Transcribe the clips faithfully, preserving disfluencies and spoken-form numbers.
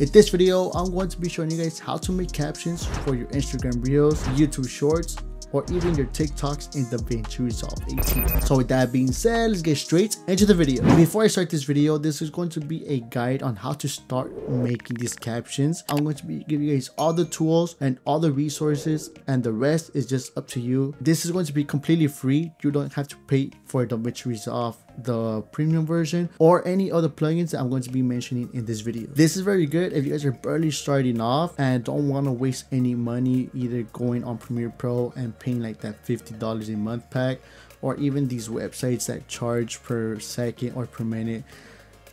In this video, I'm going to be showing you guys how to make captions for your Instagram Reels, YouTube Shorts, or even your TikToks in DaVinci Resolve eighteen. So with that being said, let's get straight into the video. Before I start this video, this is going to be a guide on how to start making these captions. I'm going to be giving you guys all the tools and all the resources, and the rest is just up to you. This is going to be completely free. You don't have to pay for DaVinci Resolve, the premium version, or any other plugins that I'm going to be mentioning in this video. This is very good if you guys are barely starting off and don't want to waste any money either going on Premiere Pro and paying like that fifty dollars a month pack, or even these websites that charge per second or per minute.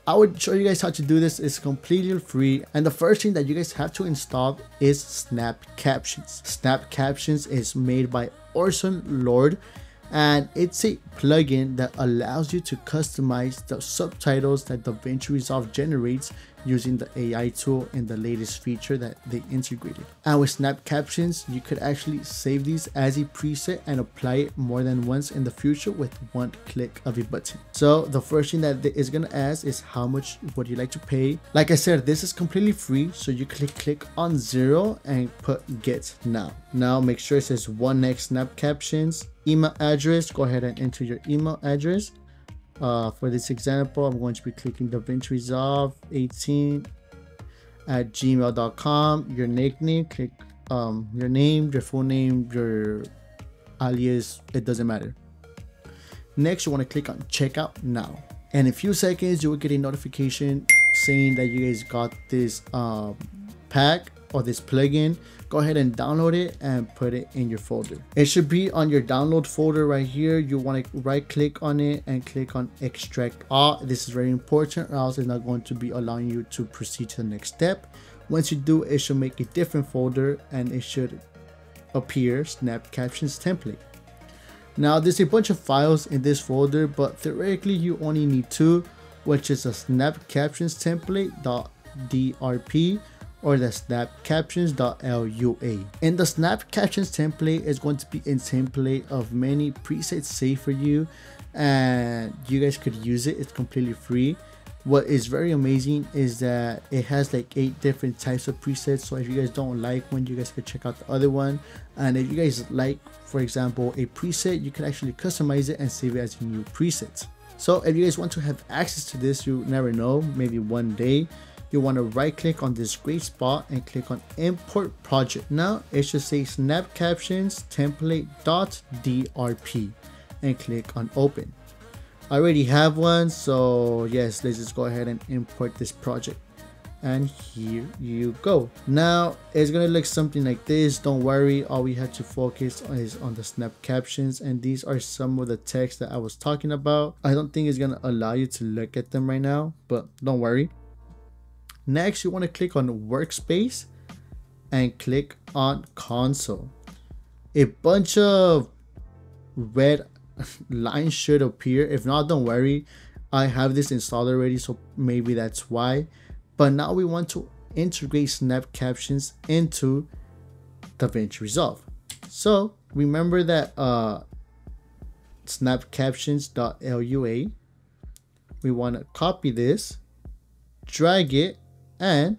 I would show you guys how to do this. It's completely free, and the first thing that you guys have to install is Snap Captions. Snap Captions is made by Orson Lord, and it's a plugin that allows you to customize the subtitles that DaVinci Resolve generates using the A I tool and the latest feature that they integrated. And with Snap Captions, you could actually save these as a preset and apply it more than once in the future with one click of a button. So the first thing that it's gonna ask is how much would you like to pay? Like I said, this is completely free, so you click click on zero and put get now. Now make sure it says one X Snap Captions, email address. Go ahead and enter your email address. Uh, for this example, I'm going to be clicking DaVinci Resolve eighteen at gmail dot com. Your nickname, click um, your name, your full name, your alias, it doesn't matter. Next, you want to click on checkout now. And in a few seconds, you will get a notification saying that you guys got this um, pack or this plugin. Go ahead and download it and put it in your folder. It should be on your download folder right here. You want to right click on it and click on extract all. This is very important, or else it's not going to be allowing you to proceed to the next step. Once you do, it should make a different folder and it should appear Snap Captions template. Now there's a bunch of files in this folder, but theoretically you only need two, which is a Snap Captions template.drp or the Snap Captions.lua. In the Snap Captions template is going to be a template of many presets saved for you, and you guys could use it. It's completely free. What is very amazing is that it has like eight different types of presets. So if you guys don't like one, you guys could check out the other one. And if you guys like, for example, a preset, you can actually customize it and save it as a new preset. So if you guys want to have access to this, you never know, maybe one day, you want to right click on this gray spot and click on import project. Now it should say Snap Captions template.drp and click on open. I already have one, so yes, let's just go ahead and import this project. And here you go. Now it's gonna look something like this. Don't worry, all we have to focus on is on the Snap Captions, and these are some of the text that I was talking about. I don't think it's gonna allow you to look at them right now, but don't worry. Next, you want to click on workspace and click on console. A bunch of red lines should appear. If not, don't worry, I have this installed already, so maybe that's why. But now we want to integrate Snap Captions into DaVinci Resolve. So remember that uh, Snap Captions.lua, we want to copy this, drag it, and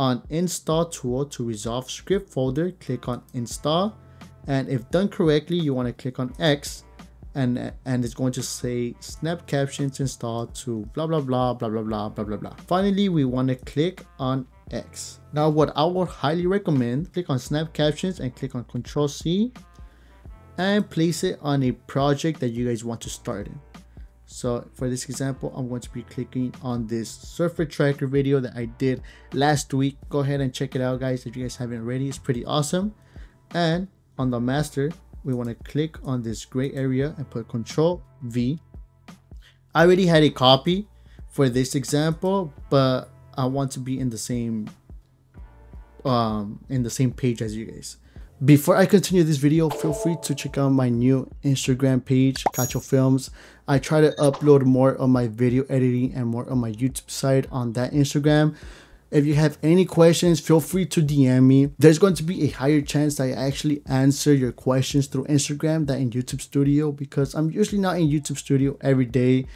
on install tool to Resolve script folder, click on install. And if done correctly, you want to click on X, and and it's going to say Snap Captions install to blah blah blah blah blah blah blah blah blah. Finally, we want to click on X. Now what I would highly recommend, click on Snap Captions and click on Control C and place it on a project that you guys want to start in. So for this example, I'm going to be clicking on this surfer tracker video that I did last week. Go ahead and check it out, guys, if you guys haven't already. It's pretty awesome. And on the master, we want to click on this gray area and put Control V. I already had a copy for this example, but I want to be in the same um in the same page as you guys. Before I continue this video, feel free to check out my new Instagram page, Cacho Films. I try to upload more of my video editing and more on my YouTube side on that Instagram. If you have any questions, feel free to D M me. There's going to be a higher chance that I actually answer your questions through Instagram than in YouTube Studio, because I'm usually not in YouTube Studio every day.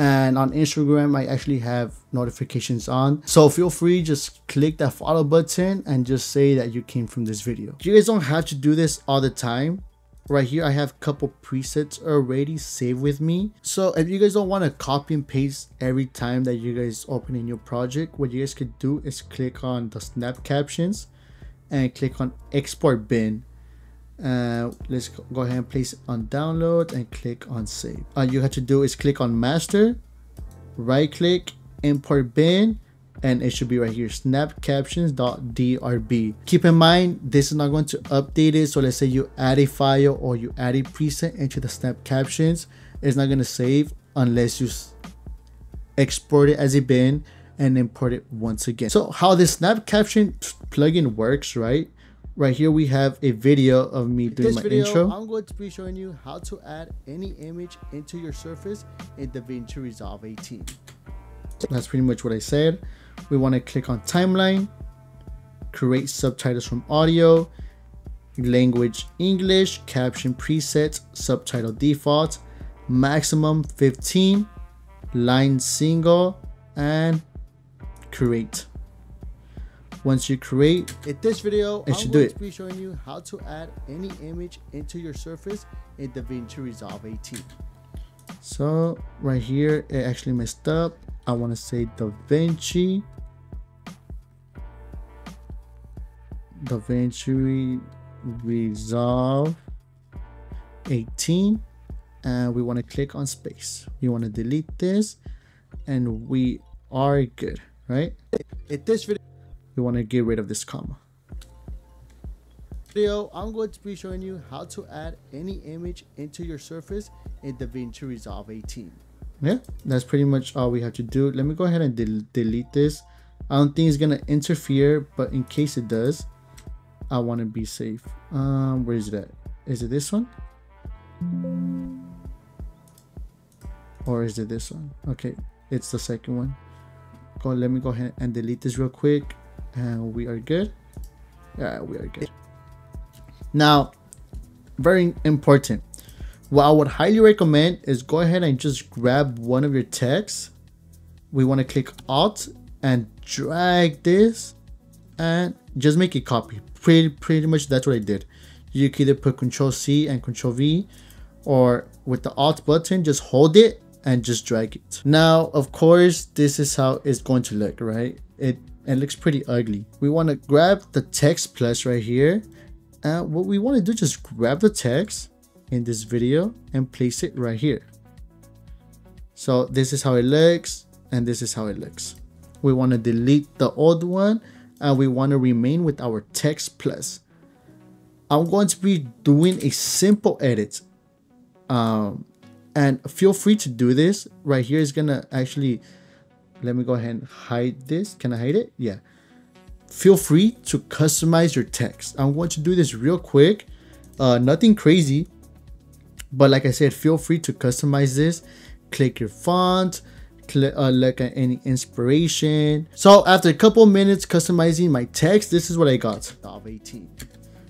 And on Instagram, I actually have notifications on. So feel free, just click that follow button and just say that you came from this video. You guys don't have to do this all the time. Right here, I have a couple presets already saved with me. So if you guys don't want to copy and paste every time that you guys open a new project, what you guys could do is click on the Snap Captions and click on Export Bin. Uh, let's go ahead and place it on download and click on save. All you have to do is click on master, right click, import bin, and it should be right here, snap captions dot D R B. Keep in mind, this is not going to update it. So let's say you add a file or you add a preset into the Snap Captions, it's not going to save unless you export it as a bin and import it once again. So how this Snap Caption plugin works, right? Right here, we have a video of me doing my intro. I'm going to be showing you how to add any image into your surface in DaVinci Resolve eighteen. That's pretty much what I said. We want to click on timeline, create subtitles from audio, language English, caption presets, subtitle default, maximum fifteen, line single, and create. Once you create it, this video it should do it. I'm going to be showing you how to add any image into your surface in DaVinci Resolve eighteen. So right here, it actually messed up. I want to say DaVinci DaVinci Resolve eighteen, and we want to click on space. You want to delete this, and we are good, right? It this video. We want to get rid of this comma. Video, I'm going to be showing you how to add any image into your surface in DaVinci Resolve eighteen. Yeah, that's pretty much all we have to do. Let me go ahead and de delete this. I don't think it's going to interfere, but in case it does, I want to be safe. Um, where is it at? Is it this one? Or is it this one? Okay, it's the second one. Go, let me go ahead and delete this real quick. And we are good. Yeah, we are good. Now, very important. What I would highly recommend is go ahead and just grab one of your texts. We want to click Alt and drag this and just make a copy. Pretty, pretty much that's what I did. You can either put Control C and Control V, or with the Alt button, just hold it and just drag it. Now, of course, this is how it's going to look, right? It It looks pretty ugly. We want to grab the text plus right here. Uh, what we want to do, just grab the text in this video and place it right here. So this is how it looks, and this is how it looks. We want to delete the old one, and we want to remain with our text plus. I'm going to be doing a simple edit. Um, and feel free to do this. Right here is gonna actually, let me go ahead and hide this. Can I hide it? Yeah. Feel free to customize your text. I'm going to do this real quick. Uh, nothing crazy. But like I said, feel free to customize this. Click your font. Click, uh, look at any inspiration. So after a couple minutes customizing my text, this is what I got. eighteen.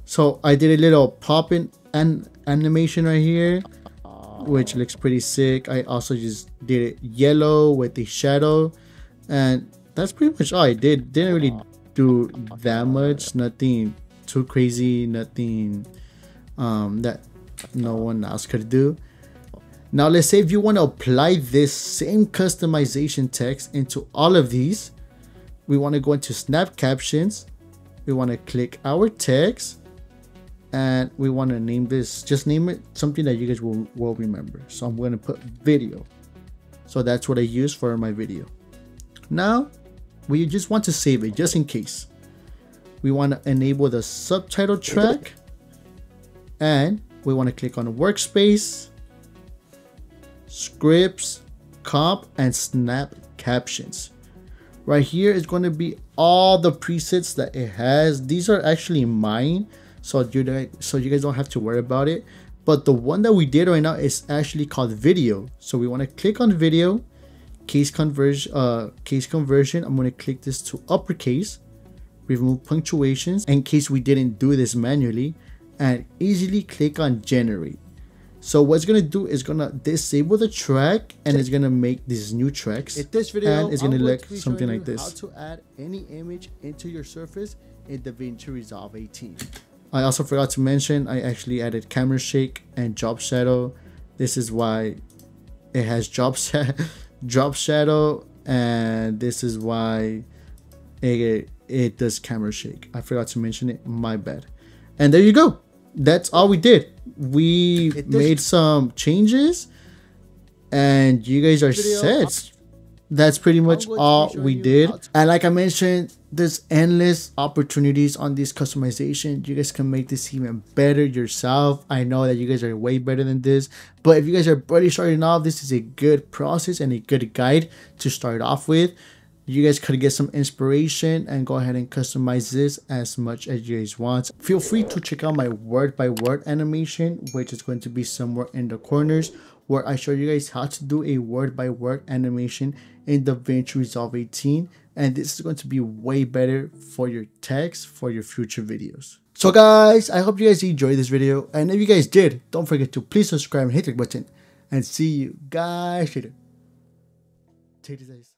So I did a little pop-in an animation right here, which looks pretty sick. I also just did it yellow with a shadow, and that's pretty much all I did. Didn't really do that much, nothing too crazy, nothing um, that no one else could do. Now let's say if you want to apply this same customization text into all of these, we want to go into Snap Captions, we want to click our text, and we want to name this, just name it something that you guys will, will remember. So I'm going to put video. So that's what I use for my video. Now we just want to save it just in case. We want to enable the subtitle track, and we want to click on workspace, scripts, comp, and Snap Captions. Right here is going to be all the presets that it has. These are actually mine, So you, so you guys don't have to worry about it. But the one that we did right now is actually called video. So we want to click on video, case conversion, uh, case conversion. I'm going to click this to uppercase, remove punctuations in case we didn't do this manually, and easily click on generate. So what it's gonna do is gonna disable the track, and it's gonna make these new tracks. In this video, and it's gonna I'm look to something like this. How to add any image into your surface in DaVinci Resolve eighteen. I also forgot to mention I actually added camera shake and drop shadow. This is why it has drop drop shadow, and this is why it it does camera shake. I forgot to mention it. My bad. And there you go. That's all we did. We made some changes, and you guys are set. That's pretty much all we did. And like I mentioned, there's endless opportunities on this customization. You guys can make this even better yourself. I know that you guys are way better than this, but if you guys are barely starting off, this is a good process and a good guide to start off with. You guys could get some inspiration and go ahead and customize this as much as you guys want. Feel free to check out my word by word animation, which is going to be somewhere in the corners, where I show you guys how to do a word by word animation in DaVinci Resolve eighteen. And this is going to be way better for your text, for your future videos. So guys, I hope you guys enjoyed this video. And if you guys did, don't forget to please subscribe and hit the button. And see you guys later. Take this.